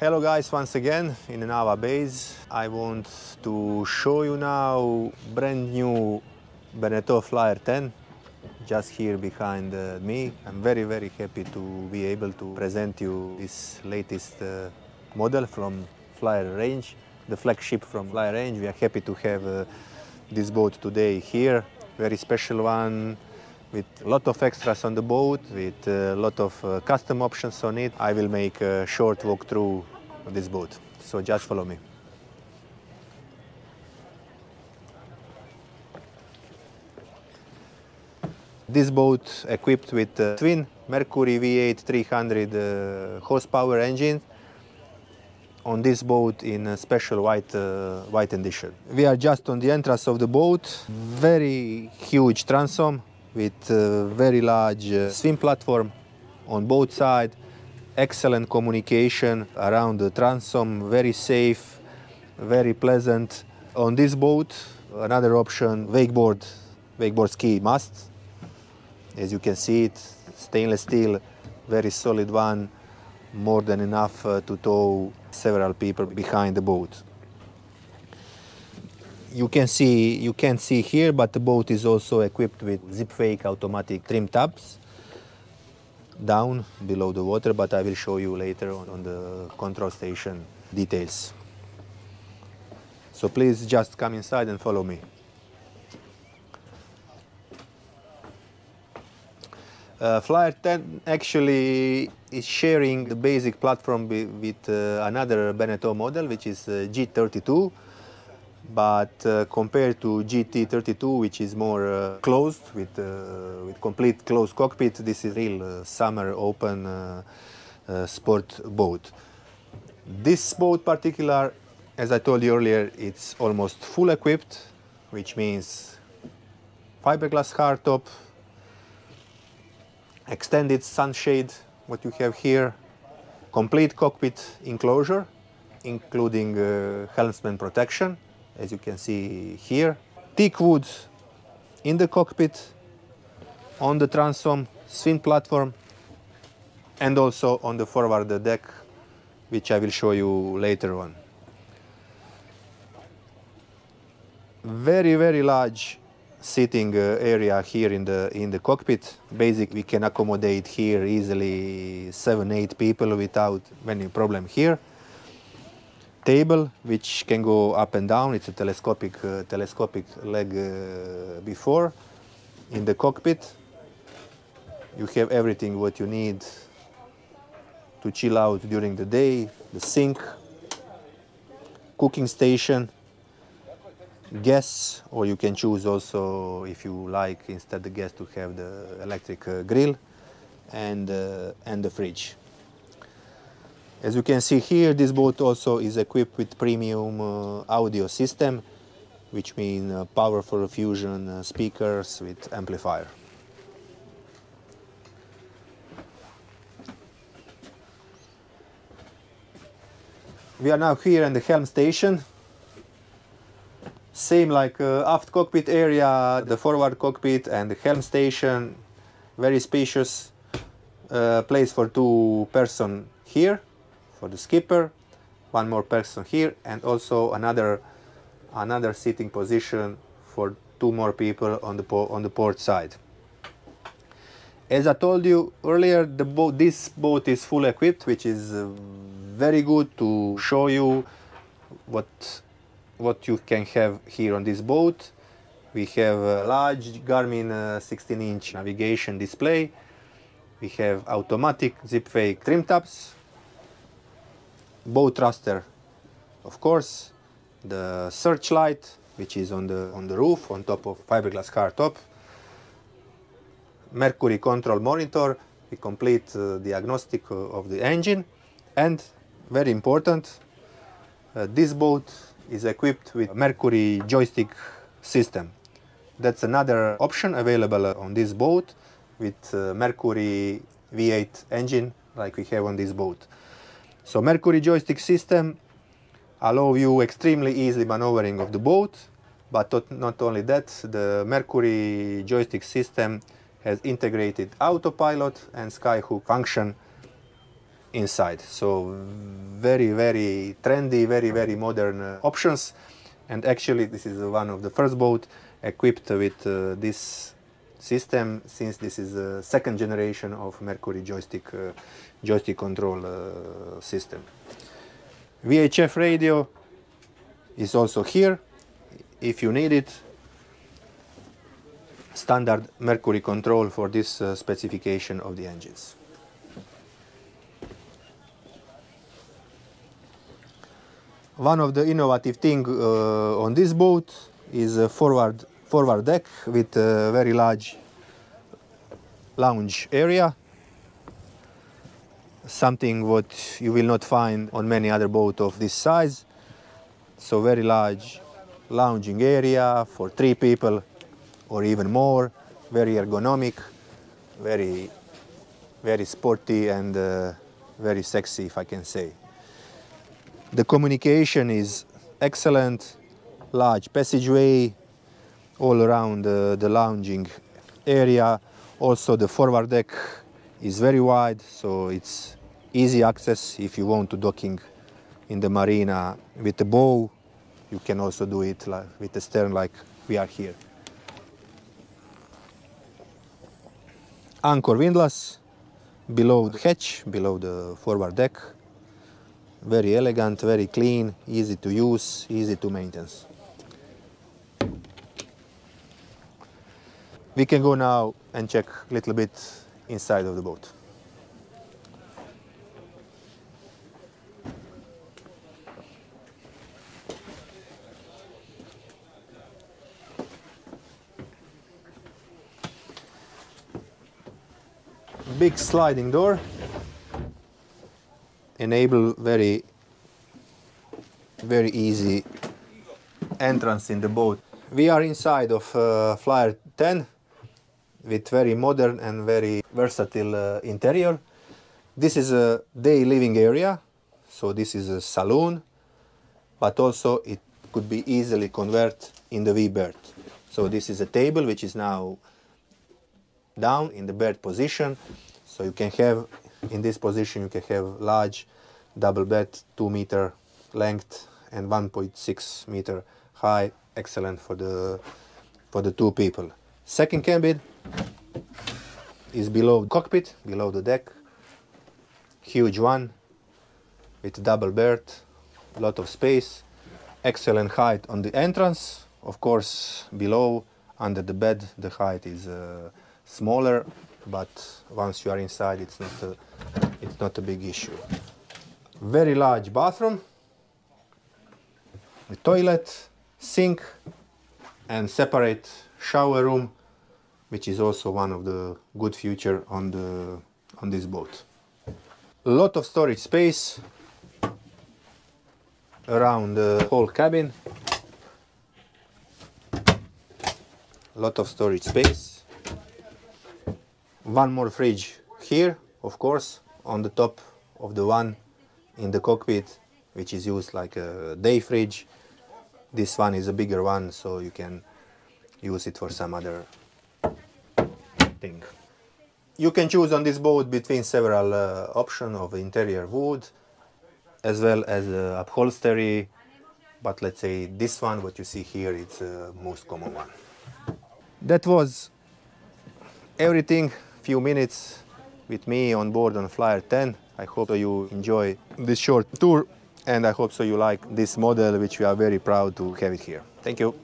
Hello guys, once again in another base. I want to show you now brand new Beneteau Flyer 10 just here behind me. I'm very happy to be able to present you this latest model from Flyer range, the flagship from Flyer range. We are happy to have this boat today here, very special one, with a lot of extras on the boat, with a lot of custom options on it. I will make a short walkthrough of this boat, so just follow me. This boat equipped with a twin Mercury V8 300 horsepower engine. On this boat in a special white edition. We are just on the entrance of the boat. Very huge transom with a very large swim platform on both sides. Excellent communication around the transom. Very safe, very pleasant. On this boat, another option, wakeboard ski mast. As you can see it, stainless steel, very solid one, more than enough to tow several people behind the boat. You can see here, but the boat is also equipped with Zipwake automatic trim tabs down below the water, but I will show you later on the control station details. So please just come inside and follow me. Flyer 10 actually is sharing the basic platform with another Beneteau model, which is G32, but compared to GT32, which is more closed, with complete closed cockpit, this is real summer open sport boat. This boat particular, as I told you earlier, it's almost full equipped, which means fiberglass hardtop, extended sunshade, what you have here, complete cockpit enclosure, including helmsman protection, as you can see here. Thick wood in the cockpit, on the transom, swim platform, and also on the forward deck, which I will show you later on. Very large sitting area here in the cockpit. Basically, we can accommodate here easily 7-8 people without any problem here. Table, which can go up and down. It's a telescopic leg before. In the cockpit, you have everything what you need to chill out during the day. The sink, cooking station, gas, or you can choose also, if you like, instead the gas, to have the electric grill and the fridge. As you can see here, this boat also is equipped with premium audio system, which means powerful Fusion speakers with amplifier. We are now here in the helm station. Same like aft cockpit area, the forward cockpit and the helm station. Very spacious place for 2 persons here, for the skipper, 1 more person here, and also another sitting position for 2 more people on the port side. As I told you earlier, this boat is full equipped, which is very good to show you what you can have here on this boat. We have a large Garmin 16-inch navigation display. We have automatic Zipwake trim tabs, boat thruster, of course, the searchlight, which is on the roof, on top of fiberglass hardtop, Mercury control monitor. We complete the diagnostic of the engine, and very important, this boat is equipped with a Mercury joystick system. That's another option available on this boat with Mercury V8 engine like we have on this boat. So Mercury joystick system allows you extremely easy maneuvering of the boat, but not only that, the Mercury joystick system has integrated autopilot and skyhook function inside. So very, very trendy, very, very modern options. And actually this is one of the first boats equipped with this system, since this is the second generation of Mercury joystick control system. VHF radio is also here if you need it. Standard Mercury control for this specification of the engines. One of the innovative things on this boat is a forward deck with a very large lounge area. Something what you will not find on many other boats of this size. So very large lounging area for 3 people or even more. Very ergonomic, very, very sporty and very sexy, if I can say. The communication is excellent, large passageway all around the lounging area. Also the forward deck is very wide, so it's easy access if you want to docking in the marina with a bow. You can also do it with the stern like we are here. Anchor windlass below the hatch, below the forward deck. Very elegant, very clean, easy to use, easy to maintain. We can go now and check a little bit inside of the boat. Big sliding door. Enable very, very easy entrance in the boat. We are inside of Flyer 10 with very modern and very versatile interior. This is a day living area, so this is a saloon, but also it could be easily converted in the V-berth. So this is a table which is now down in the berth position, so you can have in this position you can have large double bed, 2-meter length and 1.6 meter high, excellent for the 2 people. Second cabin is below the cockpit, below the deck, huge one with double berth, a lot of space, excellent height on the entrance. Of course below, under the bed, the height is smaller, but once you are inside it's not a big issue. Very large bathroom, the toilet, sink and separate shower room, which is also one of the good feature on this boat. A lot of storage space around the whole cabin. A lot of storage space. One more fridge here, of course, on the top of the one in the cockpit, which is used like a day fridge. This one is a bigger one, so you can use it for some other thing. You can choose on this boat between several options of interior wood, as well as upholstery, but let's say this one, what you see here, it's the most common one. That was everything. Few minutes with me on board on Flyer 10. I hope so you enjoy this short tour and I hope so you like this model, which we are very proud to have it here. Thank you.